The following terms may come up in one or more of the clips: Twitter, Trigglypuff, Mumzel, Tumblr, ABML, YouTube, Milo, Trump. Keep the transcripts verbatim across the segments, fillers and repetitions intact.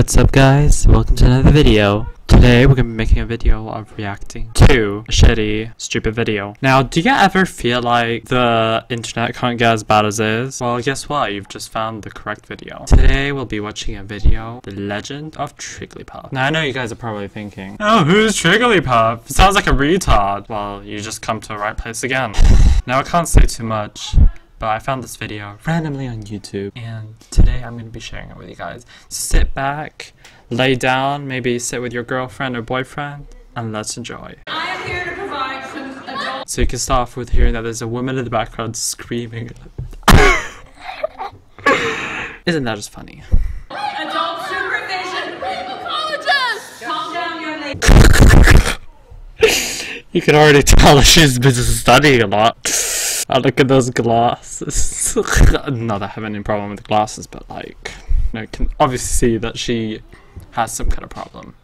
What's up, guys? Welcome to another video. Today we're gonna be making a video of reacting to a shitty, stupid video. Now, do you ever feel like the internet can't get as bad as it is? Well, guess what? You've just found the correct video. Today we'll be watching a video, The Legend of Trigglypuff. Now, I know you guys are probably thinking, oh, who's Trigglypuff? It sounds like a retard. Well, you just come to the right place again. Now, I can't say too much, but I found this video randomly on YouTube, and today I'm going to be sharing it with you guys. Sit back, lay down, maybe sit with your girlfriend or boyfriend, and let's enjoy. I am here to provide some adult. So you can start off with hearing that there's a woman in the background screaming. Isn't that just funny? Adult supervision. Apologize. Calm down, young lady. You can already tell she's been studying a lot. I look at those glasses. Not that I have any problem with glasses, but like, you know, can obviously see that she has some kind of problem.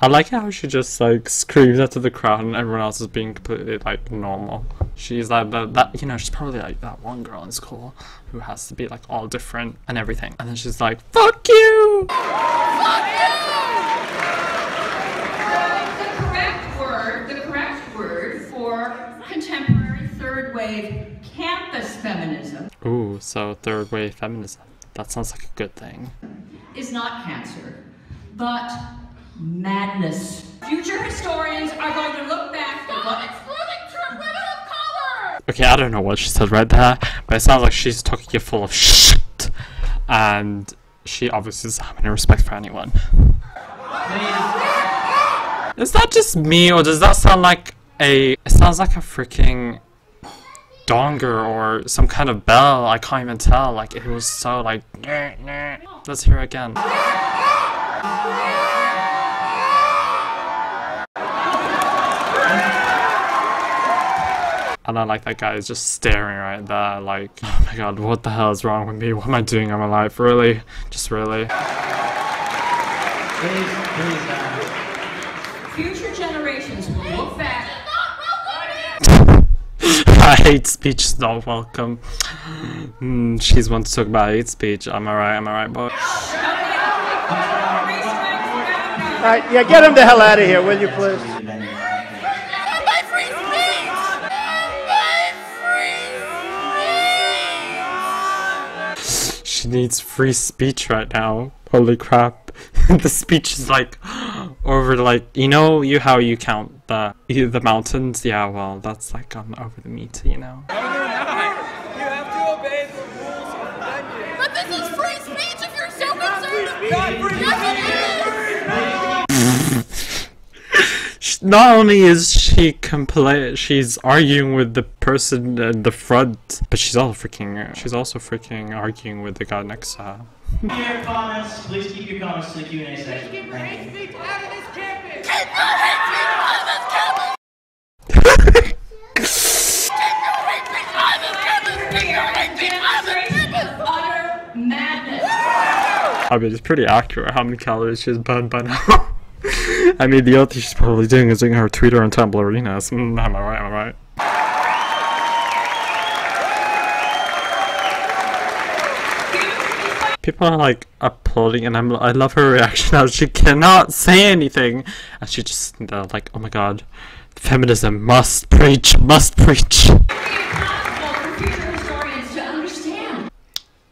I like how she just like screams out to the crowd and everyone else is being completely like normal. She's like that, that, you know, she's probably like that one girl in school who has to be like all different and everything. And then she's like, fuck you! Fuck you! The correct word, the correct word for contemporary third wave campus feminism. Ooh, so third wave feminism. That sounds like a good thing. Is not cancer, but madness. Future historians are going to look back at what excluding true women of color. Okay, I don't know what she said right there, but it sounds like she's talking you full of shit, and she obviously doesn't have any respect for anyone. Is that just me, or does that sound like a? It sounds like a freaking donger or some kind of bell. I can't even tell. Like it was so like. Nyeh, nyeh. Let's hear it again. And I like that guy is just staring right there like, oh my god, what the hell is wrong with me? What am I doing in my life? Really? Just really? Please, please, uh... future generations will look back. I hate speech is not welcome. Mm, she's one to talk about hate speech. Am I right? Am I right, boy? Alright, yeah, get him the hell out of here, will you please? She needs free speech right now. Holy crap. The speech is like over like, you know you how you count the the mountains? Yeah, well that's like um over the meter, you know. No, you're not. You have to obey the rules of the menu. But this is free speech if you're so concerned. Not only is she compla she's arguing with the person in the front, but she's all freaking. She's also freaking arguing with the guy next to her. Your comments, please keep your comments to the Q and A section. Keep your hate speech out of this campus. Keep your hate speech out of this campus. Keep your hate speech out of this campus. Keep your hate speech out of this campus. Utter madness. I mean, it's pretty accurate how many calories she's burned by now. I mean, the other thing she's probably doing is doing her Twitter and Tumblr arenas. Mm, am I right? Am I right? People are like applauding, and I'm, I love her reaction now. She cannot say anything, and she just they're like, oh my god, feminism must preach, must preach.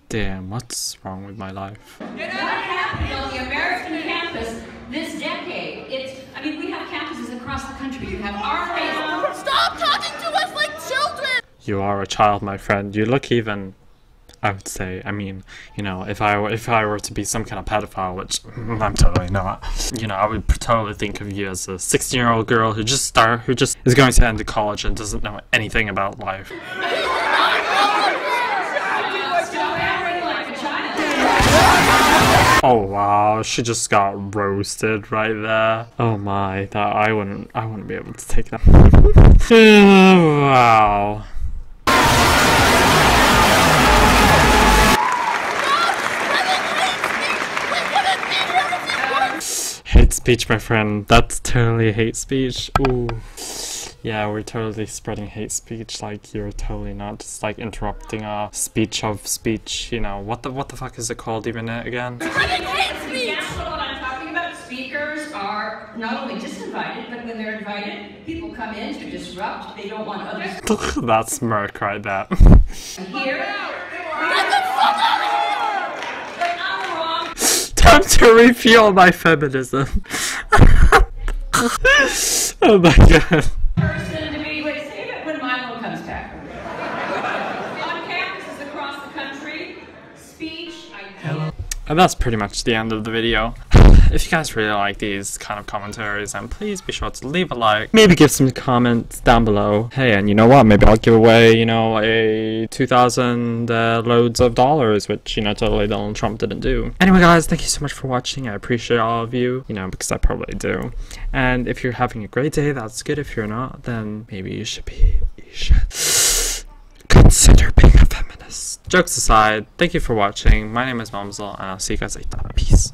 Damn, what's wrong with my life? What happened on the American campus this decade? It's, I mean, we have campuses across the country. You have our face. Stop talking to us like children! You are a child, my friend. You look even. I would say, I mean, you know, if I were, if I were to be some kind of pedophile, which I'm totally not, you know, I would totally think of you as a sixteen-year-old girl who just start, who just is going to end college and doesn't know anything about life. Oh wow, she just got roasted right there. Oh my, that I wouldn't, I wouldn't be able to take that. Oh, wow. Hate speech, my friend. That's totally hate speech. Ooh. Yeah, we're totally spreading hate speech, like you're totally not just like interrupting a speech of speech, you know, what the what the fuck is it called even again? Spreading hate speech! That's what I'm talking about. Speakers are not only disinvited, but when they're invited, people come in to disrupt. They don't want others. That's smirk right there. Here. Time to refuel my feminism. Oh my god. Person to be, wait, say that when Milo comes back. On campuses across the country, speech, I and that's pretty much the end of the video. If you guys really like these kind of commentaries, then please be sure to leave a like. Maybe give some comments down below. Hey, and you know what? Maybe I'll give away, you know, a two thousand uh, loads of dollars, which, you know, totally Donald Trump didn't do. Anyway, guys, thank you so much for watching. I appreciate all of you, you know, because I probably do. And if you're having a great day, that's good. If you're not, then maybe you should be... You should consider being a feminist. Jokes aside, thank you for watching. My name is Mumzel, and I'll see you guys later. Peace.